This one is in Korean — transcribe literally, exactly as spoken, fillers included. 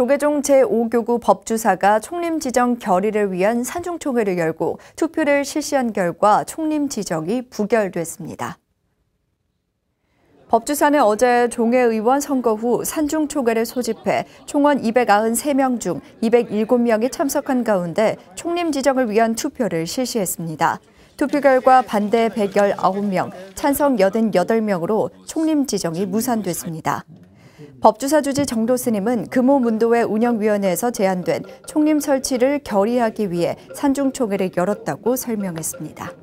조계종 제오 교구 법주사가 총림 지정 결의를 위한 산중총회를 열고 투표를 실시한 결과 총림 지정이 부결됐습니다. 법주사는 어제 종회의원 선거 후 산중총회를 소집해 총원 이백구십삼 명 중 이백칠 명이 참석한 가운데 총림 지정을 위한 투표를 실시했습니다. 투표 결과 반대 백십구 명, 찬성 팔십팔 명으로 총림 지정이 무산됐습니다. 법주사 주지 정도 스님은 금호문도회 운영위원회에서 제안된 총림 설치를 결의하기 위해 산중총회를 열었다고 설명했습니다.